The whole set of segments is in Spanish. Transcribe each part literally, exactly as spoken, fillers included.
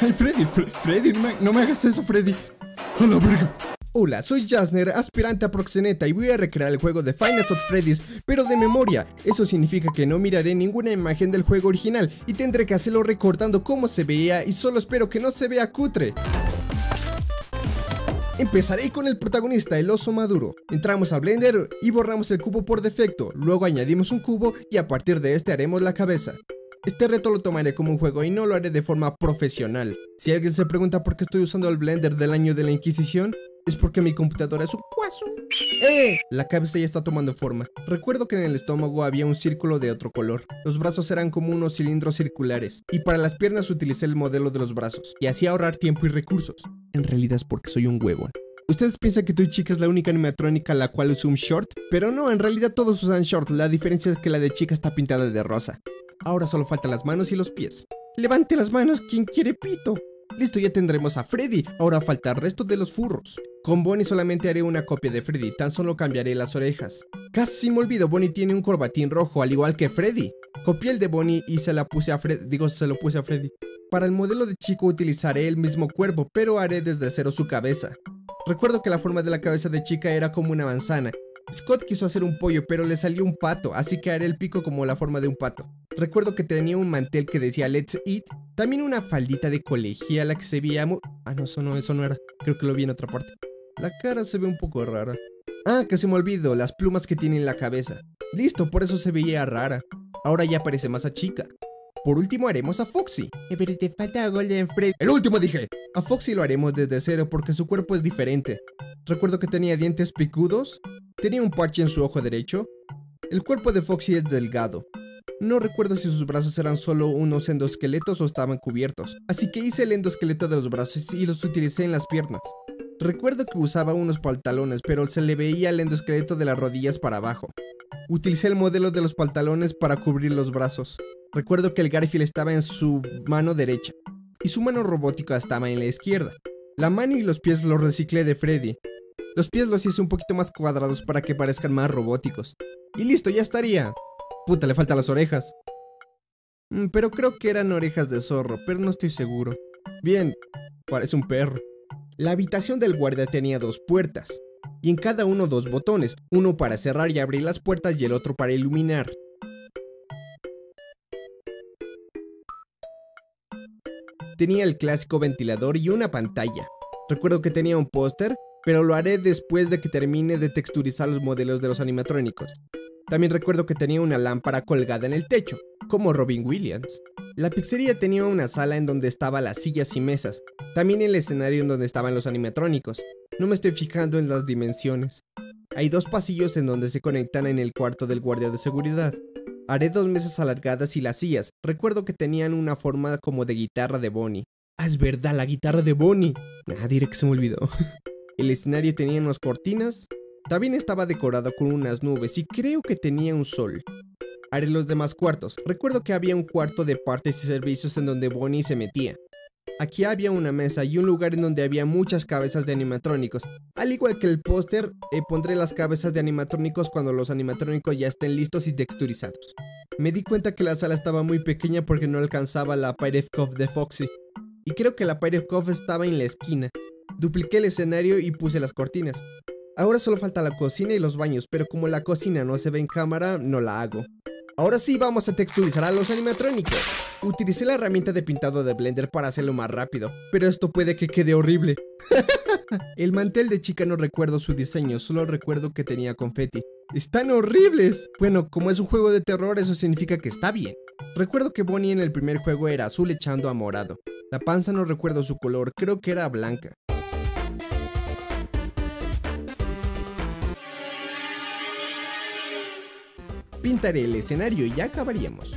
¡Ay, Freddy! Fre ¡Freddy! No me, no me hagas eso, Freddy. ¡A la verga! Hola, soy Jasner, aspirante a proxeneta, y voy a recrear el juego de Five Nights at Freddy's, pero de memoria. Eso significa que no miraré ninguna imagen del juego original y tendré que hacerlo recortando cómo se veía, y solo espero que no se vea cutre. Empezaré con el protagonista, el oso maduro. Entramos a Blender y borramos el cubo por defecto, luego añadimos un cubo y a partir de este haremos la cabeza. Este reto lo tomaré como un juego y no lo haré de forma profesional. Si alguien se pregunta por qué estoy usando el Blender del año de la Inquisición, es porque mi computadora es un cuazo. ¡Eh! La cabeza ya está tomando forma. Recuerdo que en el estómago había un círculo de otro color. Los brazos eran como unos cilindros circulares. Y para las piernas utilicé el modelo de los brazos. Y así ahorrar tiempo y recursos. En realidad es porque soy un huevón. Ustedes piensan que Toy Chica es la única animatrónica la cual usa un short. Pero no, en realidad todos usan short. La diferencia es que la de Chica está pintada de rosa. Ahora solo faltan las manos y los pies. ¡Levante las manos quien quiere pito! Listo, ya tendremos a Freddy. Ahora falta el resto de los furros. Con Bonnie solamente haré una copia de Freddy, tan solo cambiaré las orejas. Casi me olvido, Bonnie tiene un corbatín rojo, al igual que Freddy. Copié el de Bonnie y se la puse a Freddy, digo, se lo puse a Freddy. Para el modelo de Chico utilizaré el mismo cuerpo, pero haré desde cero su cabeza. Recuerdo que la forma de la cabeza de Chica era como una manzana. Scott quiso hacer un pollo, pero le salió un pato, así que haré el pico como la forma de un pato. Recuerdo que tenía un mantel que decía Let's Eat, también una faldita de colegiala que se veía muy... Ah, no, eso no, eso no era. Creo que lo vi en otra parte. La cara se ve un poco rara. Ah, que se me olvidó, las plumas que tiene en la cabeza. Listo, por eso se veía rara. Ahora ya parece más a Chica. Por último haremos a Foxy. Pero te falta a Golden Freddy. ¡El último dije! A Foxy lo haremos desde cero porque su cuerpo es diferente. Recuerdo que tenía dientes picudos. Tenía un parche en su ojo derecho. El cuerpo de Foxy es delgado. No recuerdo si sus brazos eran solo unos endoesqueletos o estaban cubiertos. Así que hice el endoesqueleto de los brazos y los utilicé en las piernas. Recuerdo que usaba unos pantalones, pero se le veía el endoesqueleto de las rodillas para abajo. Utilicé el modelo de los pantalones para cubrir los brazos. Recuerdo que el Garfield estaba en su mano derecha. Y su mano robótica estaba en la izquierda. La mano y los pies los reciclé de Freddy. Los pies los hice un poquito más cuadrados para que parezcan más robóticos. Y listo, ya estaría. Puta, le faltan las orejas. Pero creo que eran orejas de zorro, pero no estoy seguro. Bien, parece un perro. La habitación del guardia tenía dos puertas. Y en cada uno dos botones. Uno para cerrar y abrir las puertas y el otro para iluminar. Tenía el clásico ventilador y una pantalla. Recuerdo que tenía un póster, pero lo haré después de que termine de texturizar los modelos de los animatrónicos. También recuerdo que tenía una lámpara colgada en el techo, como Robin Williams. La pizzería tenía una sala en donde estaban las sillas y mesas, también el escenario en donde estaban los animatrónicos. No me estoy fijando en las dimensiones. Hay dos pasillos en donde se conectan en el cuarto del guardia de seguridad. Haré dos mesas alargadas y las sillas. Recuerdo que tenían una forma como de guitarra de Bonnie. ¡Ah, es verdad, la guitarra de Bonnie! Ah, diré que se me olvidó. El escenario tenía unas cortinas, también estaba decorado con unas nubes y creo que tenía un sol. Haré los demás cuartos. Recuerdo que había un cuarto de partes y servicios en donde Bonnie se metía. Aquí había una mesa y un lugar en donde había muchas cabezas de animatrónicos. Al igual que el póster, eh, pondré las cabezas de animatrónicos cuando los animatrónicos ya estén listos y texturizados. Me di cuenta que la sala estaba muy pequeña porque no alcanzaba la Pirate Cove de Foxy. Y creo que la Pirate Cove estaba en la esquina. Dupliqué el escenario y puse las cortinas. Ahora solo falta la cocina y los baños, pero como la cocina no se ve en cámara, no la hago. Ahora sí vamos a texturizar a los animatrónicos. Utilicé la herramienta de pintado de Blender para hacerlo más rápido, pero esto puede que quede horrible. El mantel de Chica no recuerdo su diseño, solo recuerdo que tenía confeti. ¡Están horribles! Bueno, como es un juego de terror, eso significa que está bien. Recuerdo que Bonnie en el primer juego era azul echando a morado. La panza no recuerdo su color, creo que era blanca. Pintaré el escenario y ya acabaríamos.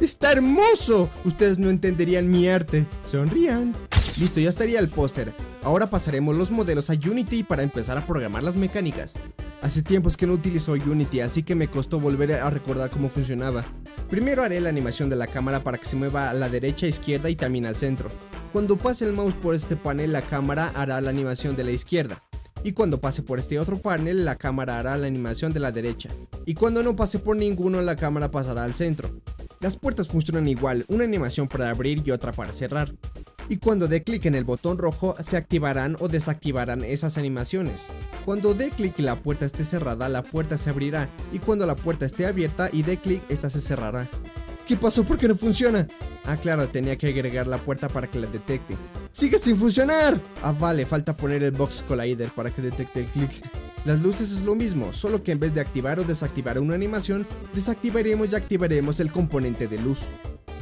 ¡Está hermoso! Ustedes no entenderían mi arte. Sonrían. Listo, ya estaría el póster. Ahora pasaremos los modelos a Unity para empezar a programar las mecánicas. Hace tiempos que no utilizo Unity, así que me costó volver a recordar cómo funcionaba. Primero haré la animación de la cámara para que se mueva a la derecha, izquierda y también al centro. Cuando pase el mouse por este panel, la cámara hará la animación de la izquierda. Y cuando pase por este otro panel, la cámara hará la animación de la derecha. Y cuando no pase por ninguno, la cámara pasará al centro. Las puertas funcionan igual, una animación para abrir y otra para cerrar. Y cuando dé clic en el botón rojo, se activarán o desactivarán esas animaciones. Cuando dé clic y la puerta esté cerrada, la puerta se abrirá. Y cuando la puerta esté abierta y dé clic, esta se cerrará. ¿Qué pasó? ¿Por qué no funciona? Ah, claro, tenía que agregar la puerta para que la detecte. ¡Sigue sin funcionar! Ah, vale, falta poner el Box Collider para que detecte el clic. Las luces es lo mismo, solo que en vez de activar o desactivar una animación, desactivaremos y activaremos el componente de luz.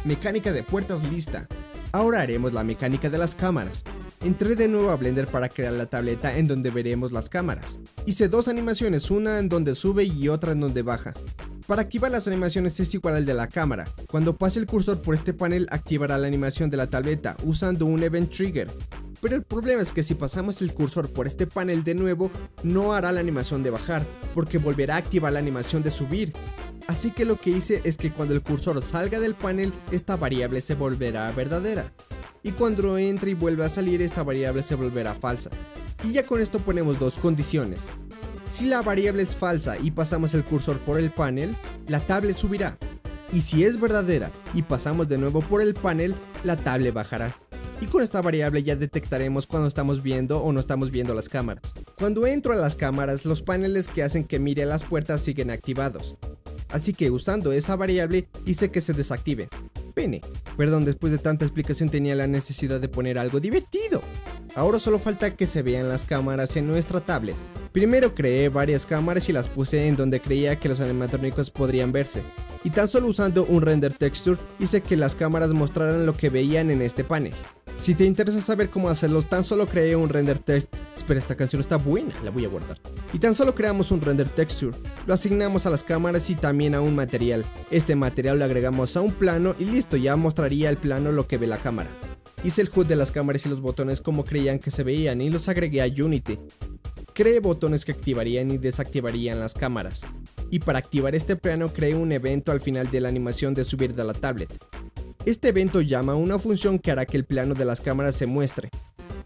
Mecánica de puertas lista. Ahora haremos la mecánica de las cámaras. Entré de nuevo a Blender para crear la tableta en donde veremos las cámaras. Hice dos animaciones, una en donde sube y otra en donde baja. Para activar las animaciones es igual al de la cámara. Cuando pase el cursor por este panel activará la animación de la tableta usando un Event Trigger. Pero el problema es que si pasamos el cursor por este panel de nuevo, no hará la animación de bajar, porque volverá a activar la animación de subir. Así que lo que hice es que cuando el cursor salga del panel, esta variable se volverá verdadera. Y cuando entre y vuelva a salir, esta variable se volverá falsa. Y ya con esto ponemos dos condiciones. Si la variable es falsa y pasamos el cursor por el panel, la tablet subirá. Y si es verdadera y pasamos de nuevo por el panel, la tablet bajará. Y con esta variable ya detectaremos cuando estamos viendo o no estamos viendo las cámaras. Cuando entro a las cámaras, los paneles que hacen que mire a las puertas siguen activados. Así que usando esa variable hice que se desactive. Pene. Perdón, después de tanta explicación tenía la necesidad de poner algo divertido. Ahora solo falta que se vean las cámaras en nuestra tablet. Primero creé varias cámaras y las puse en donde creía que los animatrónicos podrían verse. Y tan solo usando un render texture hice que las cámaras mostraran lo que veían en este panel. Si te interesa saber cómo hacerlos, tan solo creé un render texture. Espera, esta canción está buena, la voy a guardar. Y tan solo creamos un render texture, lo asignamos a las cámaras y también a un material. Este material lo agregamos a un plano y listo, ya mostraría el plano lo que ve la cámara. Hice el H U D de las cámaras y los botones como creían que se veían y los agregué a Unity. Creé botones que activarían y desactivarían las cámaras. Y para activar este plano creé un evento al final de la animación de subir de la tablet. Este evento llama a una función que hará que el plano de las cámaras se muestre.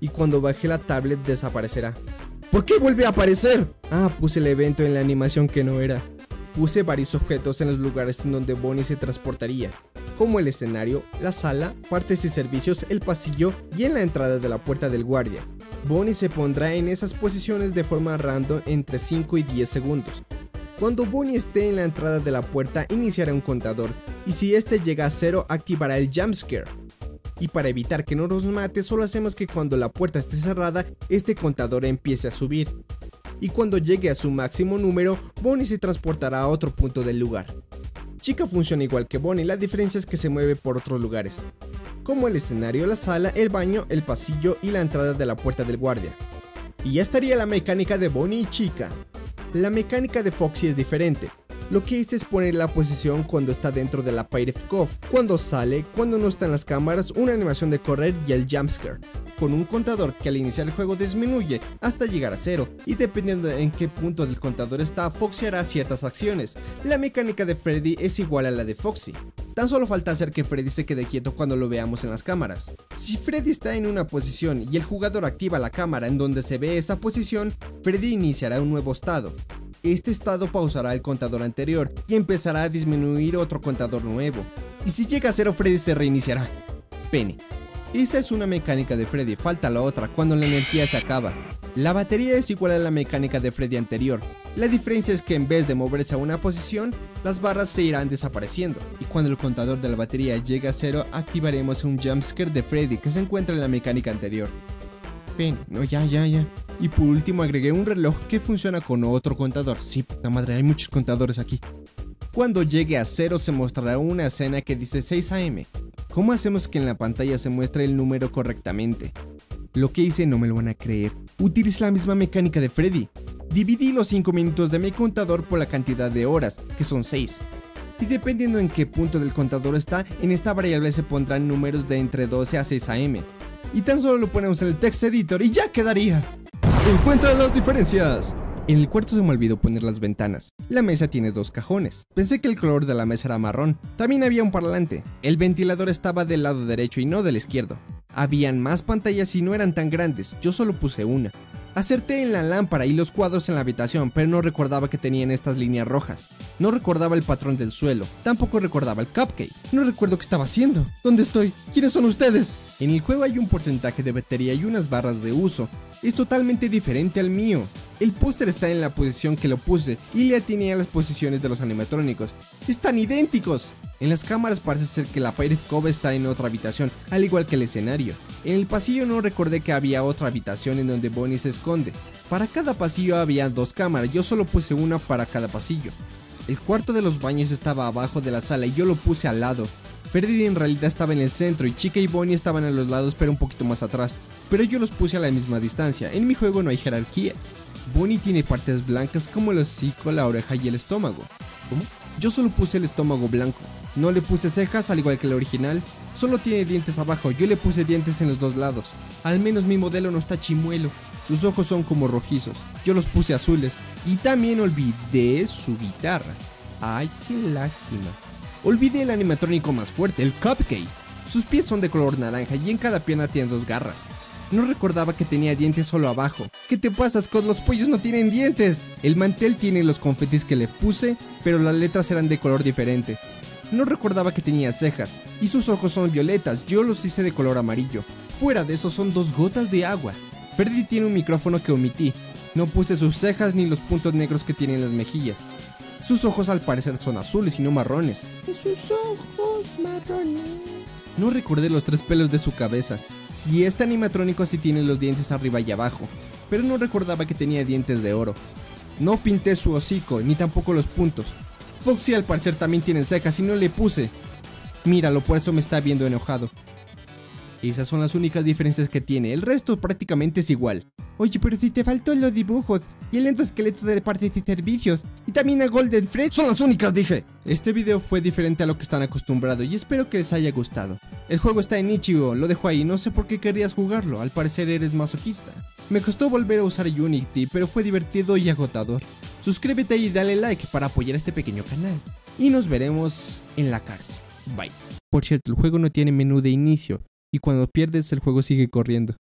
Y cuando baje la tablet desaparecerá. ¿Por qué vuelve a aparecer? Ah, puse el evento en la animación que no era. Puse varios objetos en los lugares en donde Bonnie se transportaría, como el escenario, la sala, partes y servicios, el pasillo y en la entrada de la puerta del guardia. Bonnie se pondrá en esas posiciones de forma random entre cinco y diez segundos. Cuando Bonnie esté en la entrada de la puerta iniciará un contador y si este llega a cero activará el jumpscare. Y para evitar que no nos mate solo hacemos que cuando la puerta esté cerrada este contador empiece a subir. Y cuando llegue a su máximo número Bonnie se transportará a otro punto del lugar. Chica funciona igual que Bonnie, la diferencia es que se mueve por otros lugares, como el escenario, la sala, el baño, el pasillo y la entrada de la puerta del guardia. Y ya estaría la mecánica de Bonnie y Chica. La mecánica de Foxy es diferente. Lo que hice es poner la posición cuando está dentro de la Pirate Cove, cuando sale, cuando no están las cámaras, una animación de correr y el jumpscare, con un contador que al iniciar el juego disminuye hasta llegar a cero, y dependiendo en qué punto del contador está, Foxy hará ciertas acciones. La mecánica de Freddy es igual a la de Foxy. Tan solo falta hacer que Freddy se quede quieto cuando lo veamos en las cámaras. Si Freddy está en una posición y el jugador activa la cámara en donde se ve esa posición, Freddy iniciará un nuevo estado. Este estado pausará el contador anterior y empezará a disminuir otro contador nuevo. Y si llega a cero, Freddy se reiniciará. Pene. Esa es una mecánica de Freddy, falta la otra, cuando la energía se acaba. La batería es igual a la mecánica de Freddy anterior. La diferencia es que en vez de moverse a una posición, las barras se irán desapareciendo. Y cuando el contador de la batería llegue a cero, activaremos un jumpscare de Freddy que se encuentra en la mecánica anterior. Ven, no, ya, ya, ya. Y por último agregué un reloj que funciona con otro contador. Sí, puta madre, hay muchos contadores aquí. Cuando llegue a cero se mostrará una escena que dice seis a m. ¿Cómo hacemos que en la pantalla se muestre el número correctamente? Lo que hice no me lo van a creer. Utilicé la misma mecánica de Freddy. Dividí los cinco minutos de mi contador por la cantidad de horas, que son seis. Y dependiendo en qué punto del contador está, en esta variable se pondrán números de entre doce a seis a m. Y tan solo lo ponemos en el text editor y ya quedaría. Encuentra las diferencias. En el cuarto se me olvidó poner las ventanas. La mesa tiene dos cajones. Pensé que el color de la mesa era marrón. También había un parlante. El ventilador estaba del lado derecho y no del izquierdo. Habían más pantallas y no eran tan grandes. Yo solo puse una. Acerté en la lámpara y los cuadros en la habitación, pero no recordaba que tenían estas líneas rojas. No recordaba el patrón del suelo, tampoco recordaba el cupcake. No recuerdo qué estaba haciendo. ¿Dónde estoy? ¿Quiénes son ustedes? En el juego hay un porcentaje de batería y unas barras de uso. Es totalmente diferente al mío. El póster está en la posición que lo puse y le atiné a las posiciones de los animatrónicos. ¡Están idénticos! En las cámaras parece ser que la Pirate Cove está en otra habitación, al igual que el escenario. En el pasillo no recordé que había otra habitación en donde Bonnie se esconde. Para cada pasillo había dos cámaras, yo solo puse una para cada pasillo. El cuarto de los baños estaba abajo de la sala y yo lo puse al lado. Freddy en realidad estaba en el centro y Chica y Bonnie estaban a los lados pero un poquito más atrás, pero yo los puse a la misma distancia. En mi juego no hay jerarquías. Bonnie tiene partes blancas como el hocico, la oreja y el estómago. ¿Cómo? Yo solo puse el estómago blanco. No le puse cejas al igual que el original, solo tiene dientes abajo, yo le puse dientes en los dos lados. Al menos mi modelo no está chimuelo. Sus ojos son como rojizos, yo los puse azules. Y también olvidé su guitarra. Ay, qué lástima. Olvidé el animatrónico más fuerte, el cupcake. Sus pies son de color naranja y en cada pierna tiene dos garras. No recordaba que tenía dientes solo abajo. ¿Qué te pasa, Scott? Los pollos no tienen dientes. El mantel tiene los confetis que le puse, pero las letras eran de color diferente. No recordaba que tenía cejas, y sus ojos son violetas, yo los hice de color amarillo. Fuera de eso son dos gotas de agua. Freddy tiene un micrófono que omití. No puse sus cejas ni los puntos negros que tienen las mejillas. Sus ojos al parecer son azules y no marrones. Sus ojos marrones. No recordé los tres pelos de su cabeza. Y este animatrónico sí tiene los dientes arriba y abajo, pero no recordaba que tenía dientes de oro. No pinté su hocico, ni tampoco los puntos. Foxy al parecer también tiene cejas y no le puse. Míralo, por eso me está viendo enojado. Esas son las únicas diferencias que tiene, el resto prácticamente es igual. Oye, pero si te faltó los dibujos y el endoesqueleto de partes y servicios y también a Golden Freddy. ¡Son las únicas, dije! Este video fue diferente a lo que están acostumbrados y espero que les haya gustado. El juego está en itch punto i o, lo dejo ahí, no sé por qué querrías jugarlo, al parecer eres masoquista. Me costó volver a usar Unity, pero fue divertido y agotador. Suscríbete y dale like para apoyar este pequeño canal. Y nos veremos en la cárcel. Bye. Por cierto, el juego no tiene menú de inicio y cuando pierdes el juego sigue corriendo.